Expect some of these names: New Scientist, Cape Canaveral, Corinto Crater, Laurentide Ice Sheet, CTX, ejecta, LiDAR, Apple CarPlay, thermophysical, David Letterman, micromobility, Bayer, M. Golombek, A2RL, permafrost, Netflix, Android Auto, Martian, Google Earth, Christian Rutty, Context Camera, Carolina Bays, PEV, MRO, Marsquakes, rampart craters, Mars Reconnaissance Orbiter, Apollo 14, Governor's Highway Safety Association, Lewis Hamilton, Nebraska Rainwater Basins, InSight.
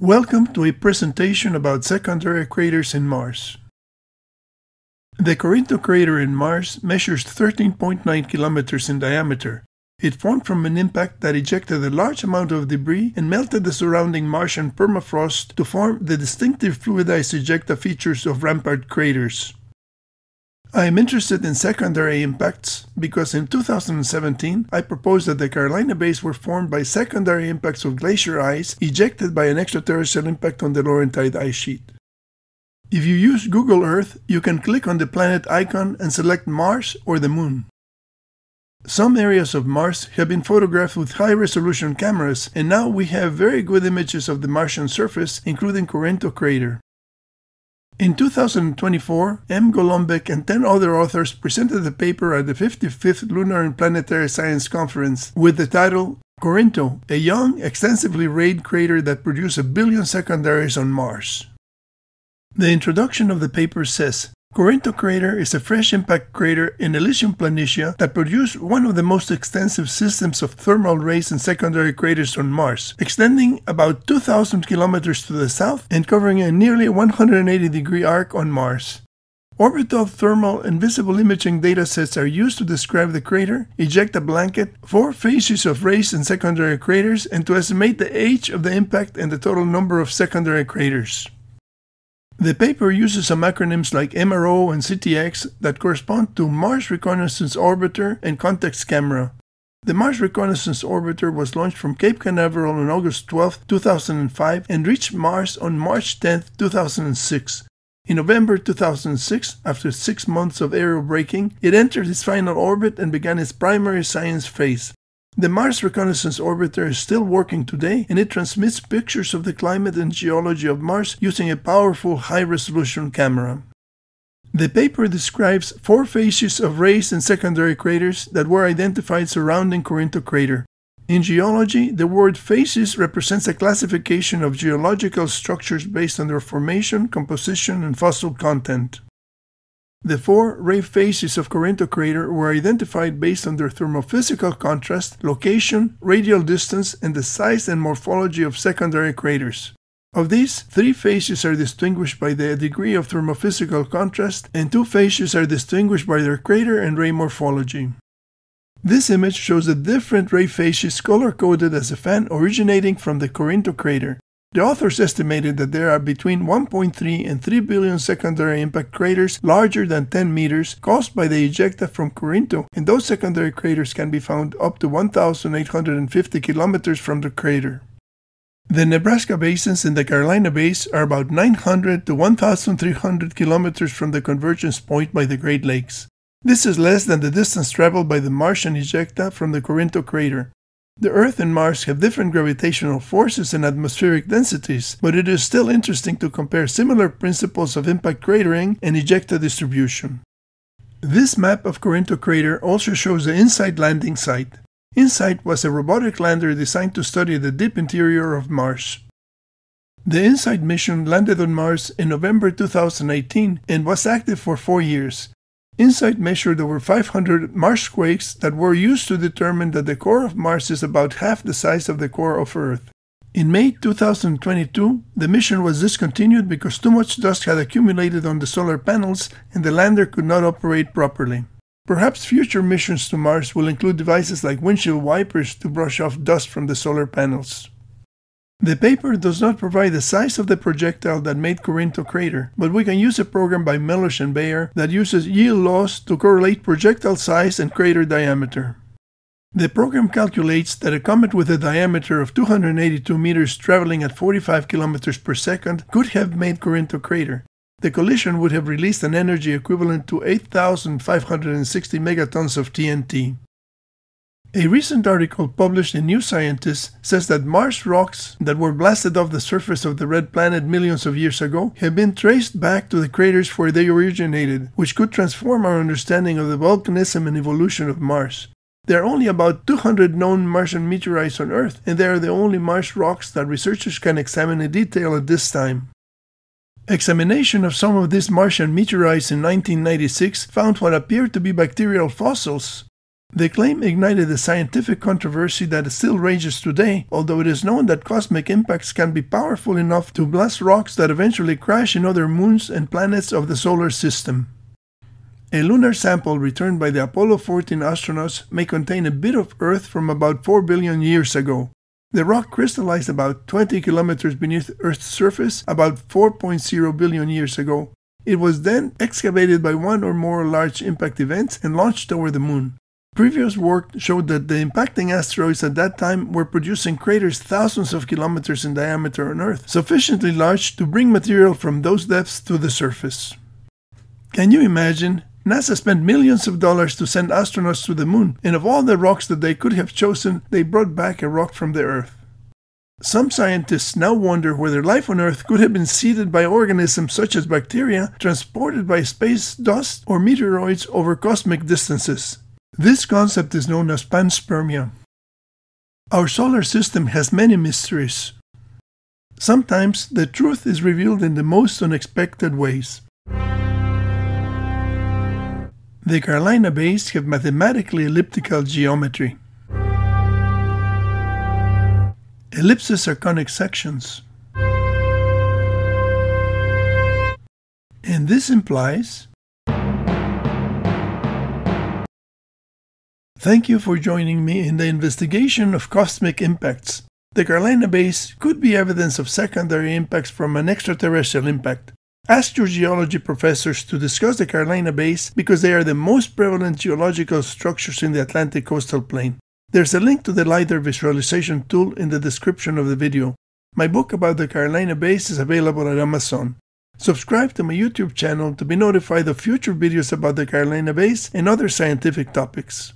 Welcome to a presentation about secondary craters in Mars. The Corinto Crater in Mars measures 13.9 kilometers in diameter. It formed from an impact that ejected a large amount of debris and melted the surrounding Martian permafrost to form the distinctive fluidized ejecta features of rampart craters. I am interested in secondary impacts because in 2017 I proposed that the Carolina Bays were formed by secondary impacts of glacier ice ejected by an extraterrestrial impact on the Laurentide Ice Sheet. If you use Google Earth, you can click on the planet icon and select Mars or the Moon. Some areas of Mars have been photographed with high-resolution cameras, and now we have very good images of the Martian surface, including Corinto Crater. In 2024, M. Golombek and 10 other authors presented a paper at the 55th Lunar and Planetary Science Conference with the title, Corinto, a young, extensively rayed crater that produced a billion secondaries on Mars. The introduction of the paper says, Corinto Crater is a fresh impact crater in Elysium Planitia that produced one of the most extensive systems of thermal rays and secondary craters on Mars, extending about 2,000 kilometers to the south and covering a nearly 180-degree arc on Mars. Orbital, thermal, and visible imaging datasets are used to describe the crater, ejecta blanket, four phases of rays and secondary craters, and to estimate the age of the impact and the total number of secondary craters. The paper uses some acronyms like MRO and CTX that correspond to Mars Reconnaissance Orbiter and Context Camera. The Mars Reconnaissance Orbiter was launched from Cape Canaveral on August 12, 2005 and reached Mars on March 10, 2006. In November 2006, after 6 months of aerial braking, it entered its final orbit and began its primary science phase. The Mars Reconnaissance Orbiter is still working today, and it transmits pictures of the climate and geology of Mars using a powerful high-resolution camera. The paper describes four phases of rays and secondary craters that were identified surrounding Corinto Crater. In geology, the word phases represents a classification of geological structures based on their formation, composition, and fossil content. The four ray phases of Corinto Crater were identified based on their thermophysical contrast, location, radial distance, and the size and morphology of secondary craters. Of these, three phases are distinguished by their degree of thermophysical contrast, and two phases are distinguished by their crater and ray morphology. This image shows the different ray phases color-coded as a fan originating from the Corinto Crater. The authors estimated that there are between 1.3 and 3 billion secondary impact craters larger than 10 meters caused by the ejecta from Corinto, and those secondary craters can be found up to 1,850 kilometers from the crater. The Nebraska basins and the Carolina Bays are about 900 to 1,300 kilometers from the convergence point by the Great Lakes. This is less than the distance traveled by the Martian ejecta from the Corinto Crater. The Earth and Mars have different gravitational forces and atmospheric densities, but it is still interesting to compare similar principles of impact cratering and ejecta distribution. This map of Corinto Crater also shows the InSight landing site. InSight was a robotic lander designed to study the deep interior of Mars. The InSight mission landed on Mars in November 2018 and was active for 4 years. InSight measured over 500 Marsquakes that were used to determine that the core of Mars is about half the size of the core of Earth. In May 2022, the mission was discontinued because too much dust had accumulated on the solar panels and the lander could not operate properly. Perhaps future missions to Mars will include devices like windshield wipers to brush off dust from the solar panels. The paper does not provide the size of the projectile that made Corinto Crater, but we can use a program by Melosh and Bayer that uses yield laws to correlate projectile size and crater diameter. The program calculates that a comet with a diameter of 282 meters traveling at 45 kilometers per second could have made Corinto Crater. The collision would have released an energy equivalent to 8,560 megatons of TNT. A recent article published in New Scientist says that Mars rocks that were blasted off the surface of the red planet millions of years ago have been traced back to the craters where they originated, which could transform our understanding of the volcanism and evolution of Mars. There are only about 200 known Martian meteorites on Earth, and they are the only Mars rocks that researchers can examine in detail at this time. Examination of some of these Martian meteorites in 1996 found what appeared to be bacterial fossils. The claim ignited a scientific controversy that still rages today, although it is known that cosmic impacts can be powerful enough to blast rocks that eventually crash in other moons and planets of the solar system. A lunar sample returned by the Apollo 14 astronauts may contain a bit of Earth from about 4 billion years ago. The rock crystallized about 20 kilometers beneath Earth's surface about 4.0 billion years ago. It was then excavated by one or more large impact events and launched toward the moon. Previous work showed that the impacting asteroids at that time were producing craters thousands of kilometers in diameter on Earth, sufficiently large to bring material from those depths to the surface. Can you imagine? NASA spent millions of dollars to send astronauts to the moon, and of all the rocks that they could have chosen, they brought back a rock from the Earth. Some scientists now wonder whether life on Earth could have been seeded by organisms such as bacteria, transported by space dust or meteoroids over cosmic distances. This concept is known as panspermia. Our solar system has many mysteries. Sometimes the truth is revealed in the most unexpected ways. The Carolina Bays have mathematically elliptical geometry. Ellipses are conic sections. And this implies... Thank you for joining me in the investigation of cosmic impacts. The Carolina Bays could be evidence of secondary impacts from an extraterrestrial impact. Ask your geology professors to discuss the Carolina Bays because they are the most prevalent geological structures in the Atlantic coastal plain. There's a link to the LiDAR visualization tool in the description of the video. My book about the Carolina Bays is available at Amazon. Subscribe to my YouTube channel to be notified of future videos about the Carolina Bays and other scientific topics.